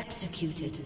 Executed. Yeah.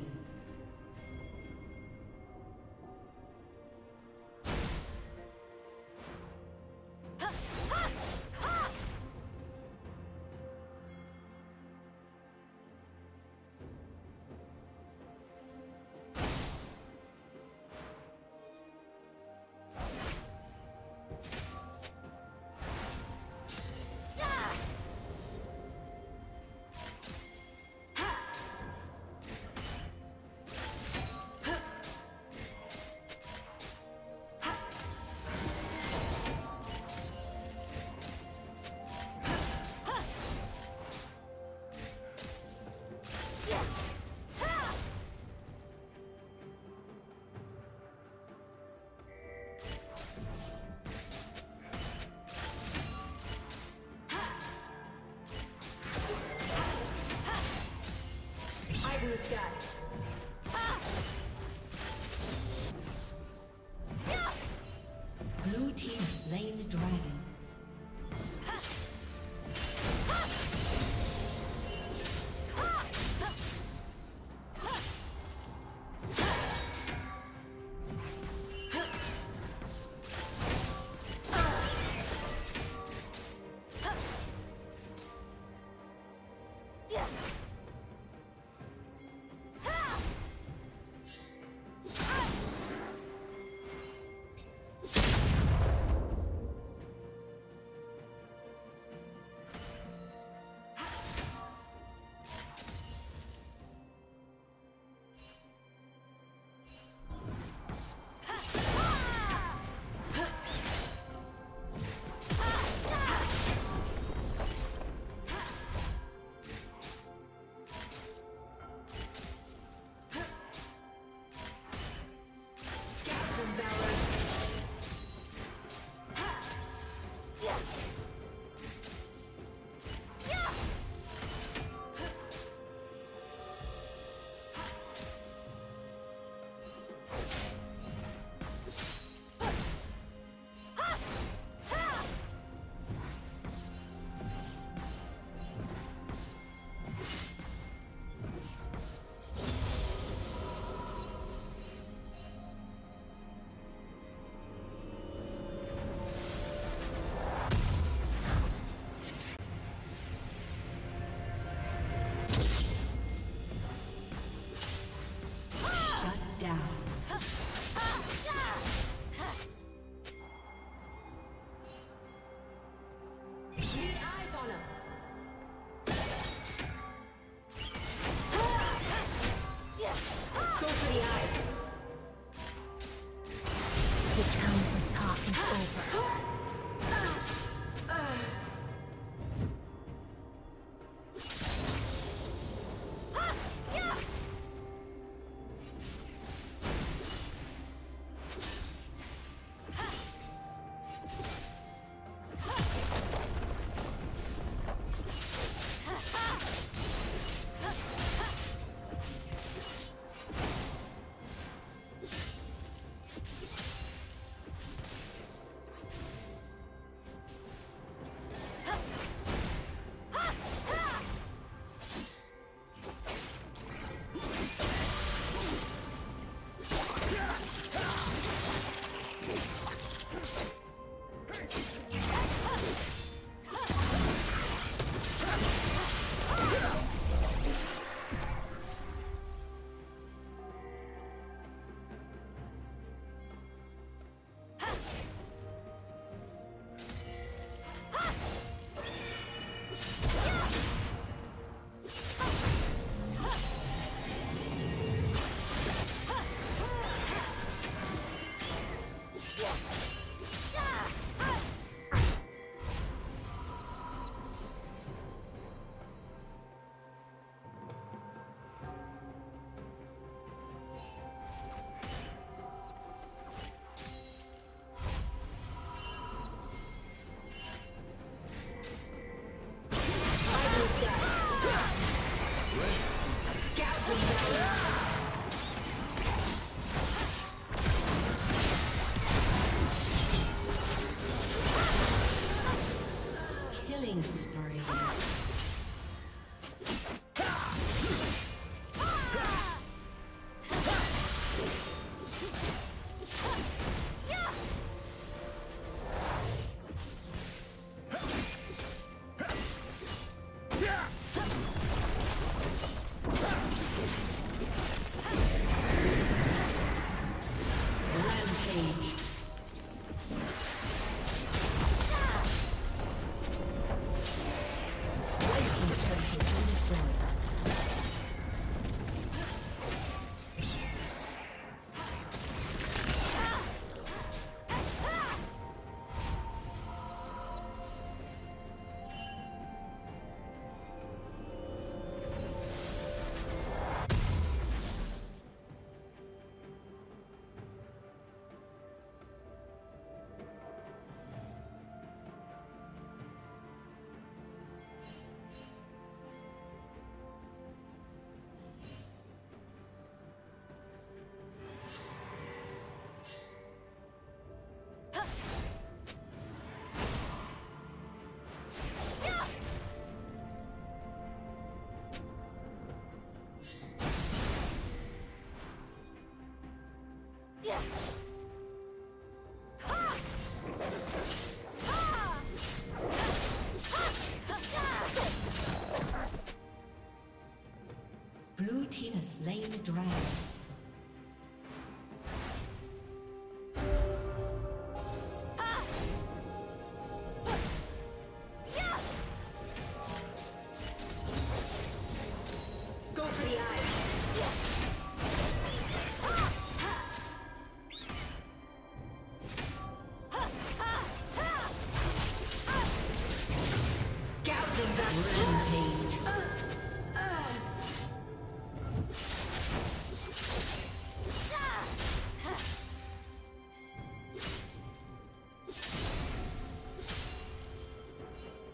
Blue team has slain the dragon.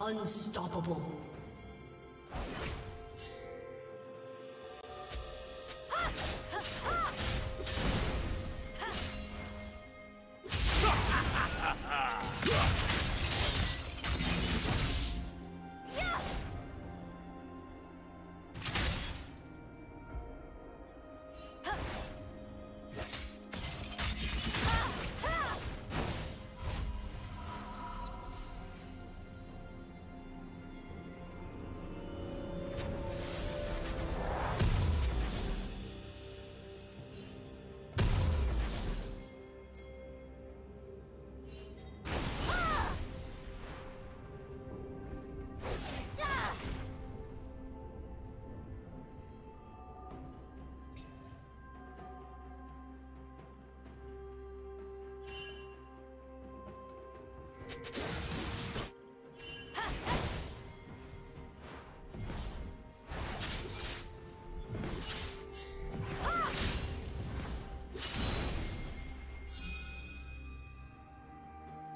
Unstoppable.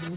Blue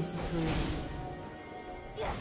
Spree. Yeah.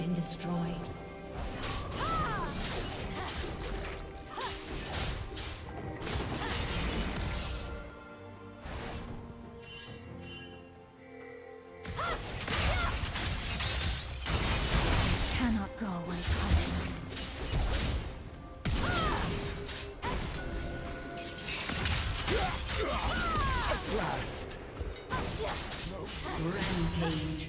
been destroyed. Cannot go unpunished. At last. Rampage.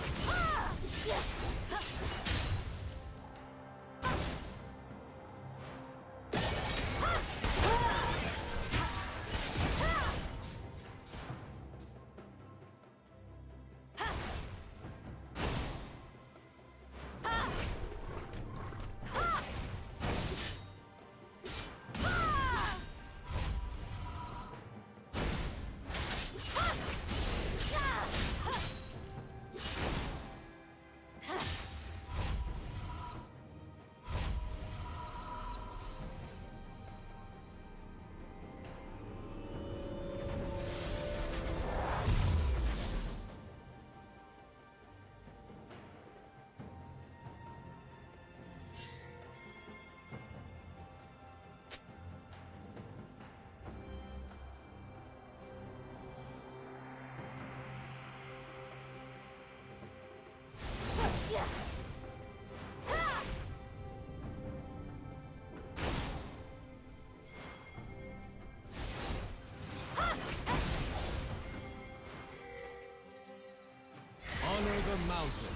Mountain.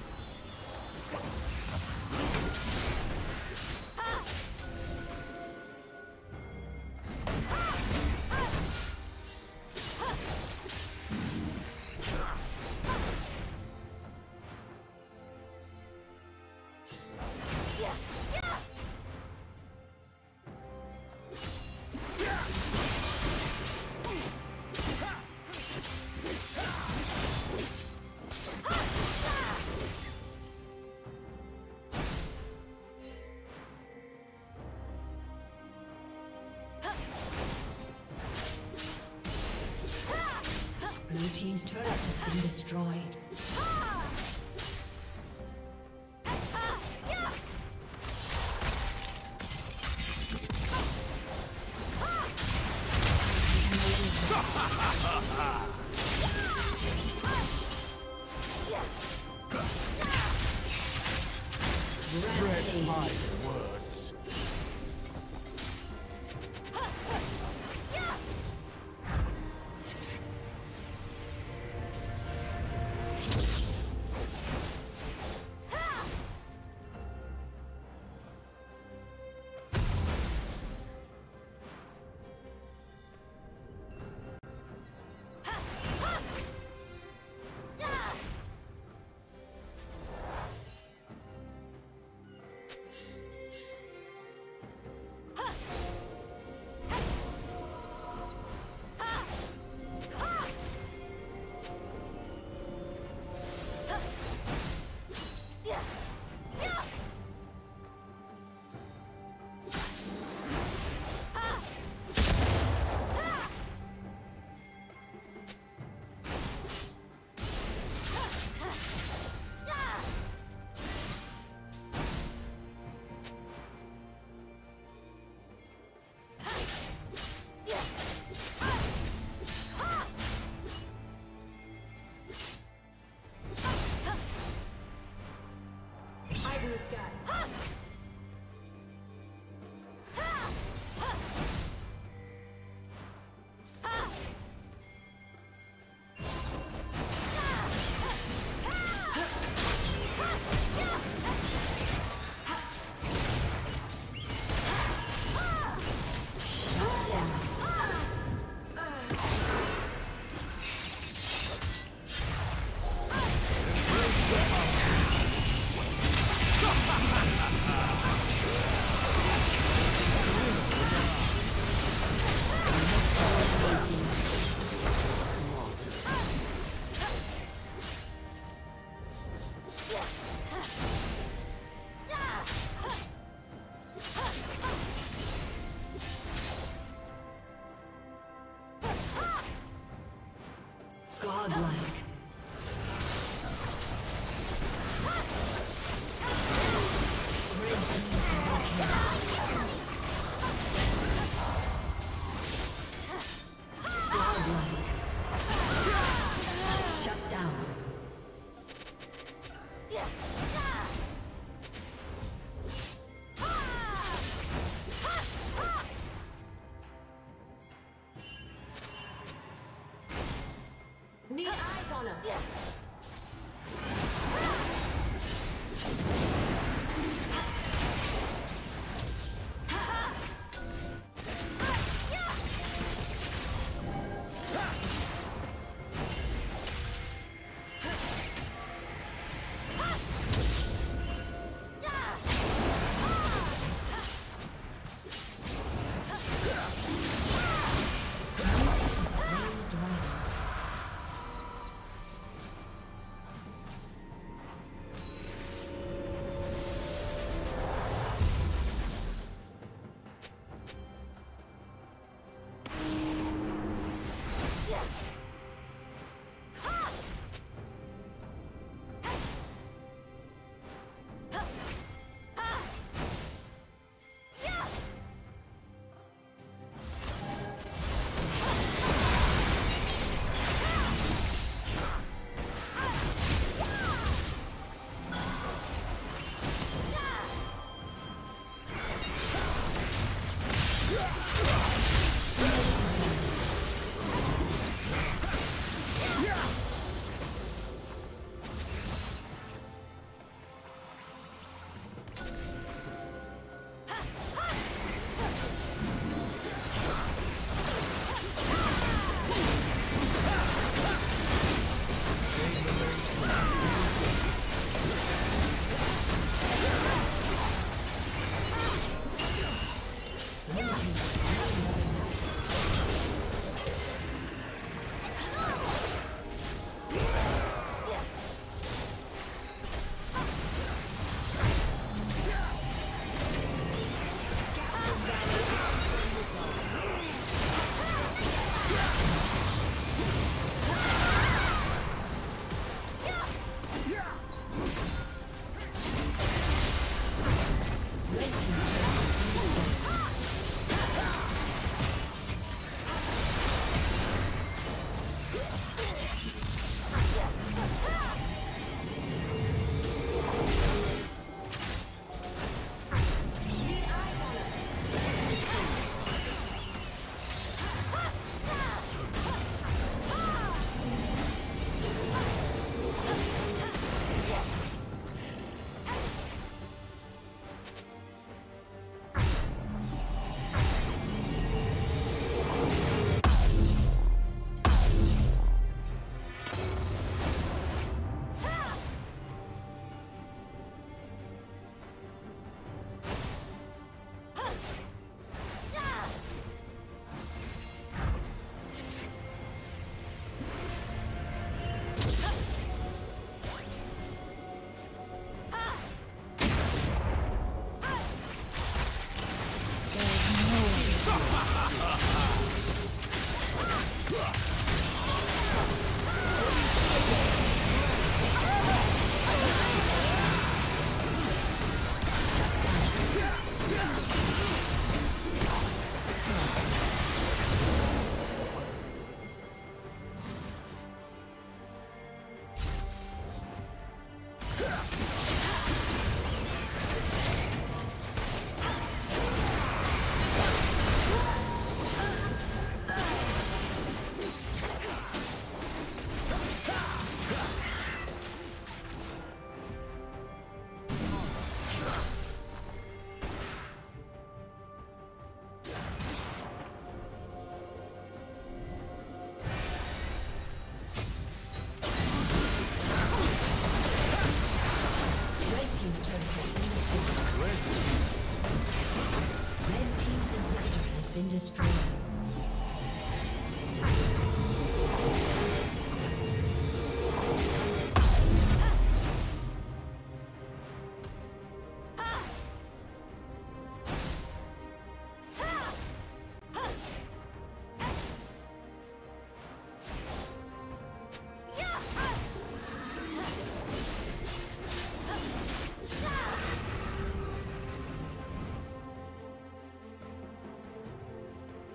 Blue team's turret has been destroyed.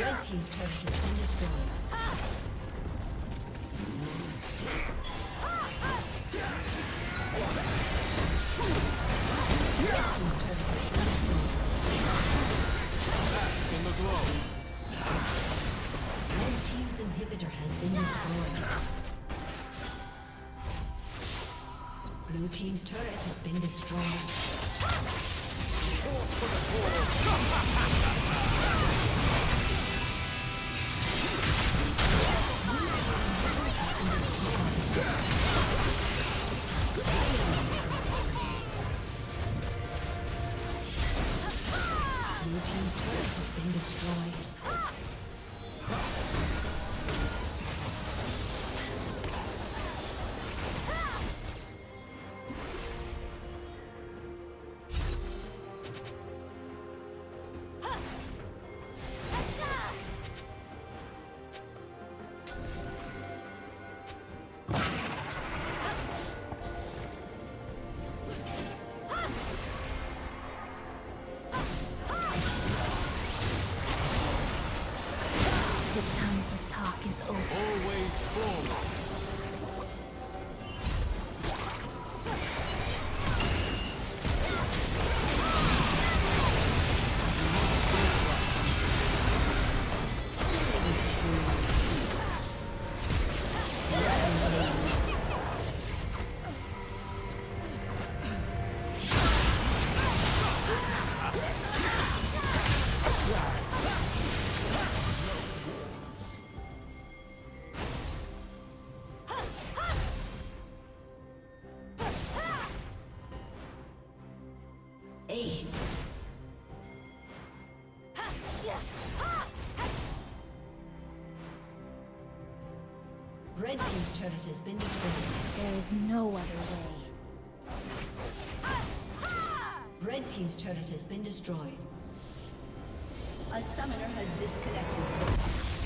Red team's turret has been destroyed. Red team's turret has been destroyed. In the glow. Red team's inhibitor has been destroyed. Blue team's turret has been destroyed. Red team's turret has been destroyed. There is no other way. Red team's turret has been destroyed. A summoner has disconnected.